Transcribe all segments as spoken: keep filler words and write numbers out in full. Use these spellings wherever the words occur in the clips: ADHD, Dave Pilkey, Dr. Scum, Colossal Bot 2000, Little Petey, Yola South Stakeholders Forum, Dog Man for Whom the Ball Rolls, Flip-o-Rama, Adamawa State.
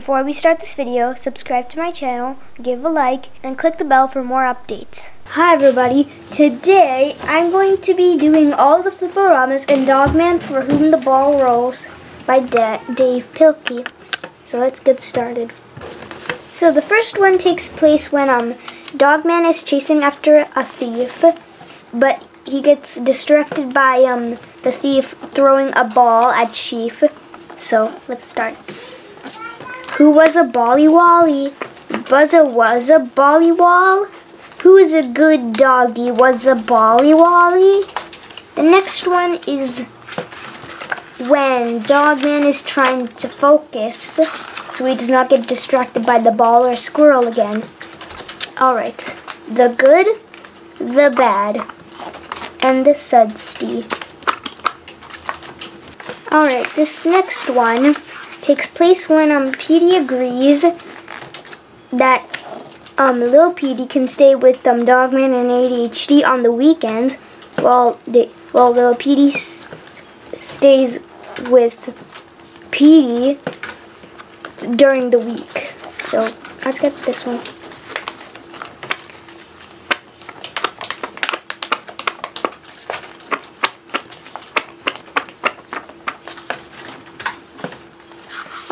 Before we start this video, subscribe to my channel, give a like, and click the bell for more updates. Hi everybody, today I'm going to be doing all the Flip-o-Ramas in Dog Man for Whom the Ball Rolls by da Dave Pilkey. So let's get started. So the first one takes place when um, Dog Man is chasing after a thief, but he gets distracted by um, the thief throwing a ball at Chief. So let's start. Who was a Bolly Wally? Buzza was a Bolly Wall. Who is a good doggy? Was a Bolly Wally. The next one is when Dog Man is trying to focus so he does not get distracted by the ball or squirrel again. Alright. The good, the bad, and the sudsty. Alright, this next one takes place when um, Petey agrees that um, Little Petey can stay with um, Dog Man and A D H D on the weekends while, they, while Little Petey s stays with Petey during the week. So let's get this one.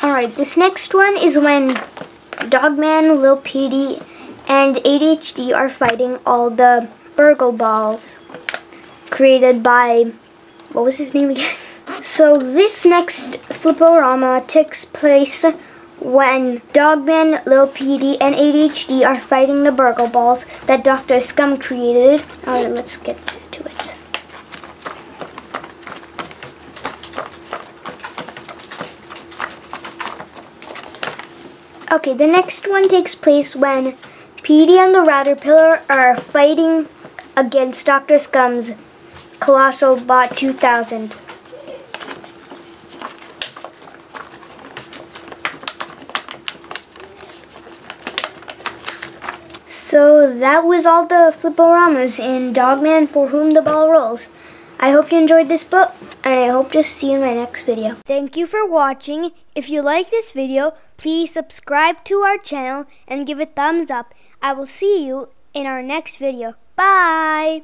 Alright, this next one is when Dog Man, Little Petey, and A D H D are fighting all the burgle balls created by, what was his name again? So this next Flip-o-Rama takes place when Dog Man, Little Petey, and A D H D are fighting the burgle balls that Doctor Scum created. Alright, let's get to it. Okay, the next one takes place when Petey and the Caterpillar are fighting against Doctor Scum's Colossal Bot two thousand. So that was all the Flip-o-Ramas in Dog Man for Whom the Ball Rolls. I hope you enjoyed this book, and I hope to see you in my next video. Thank you for watching. If you like this video, please subscribe to our channel and give it a thumbs up. I will see you in our next video. Bye!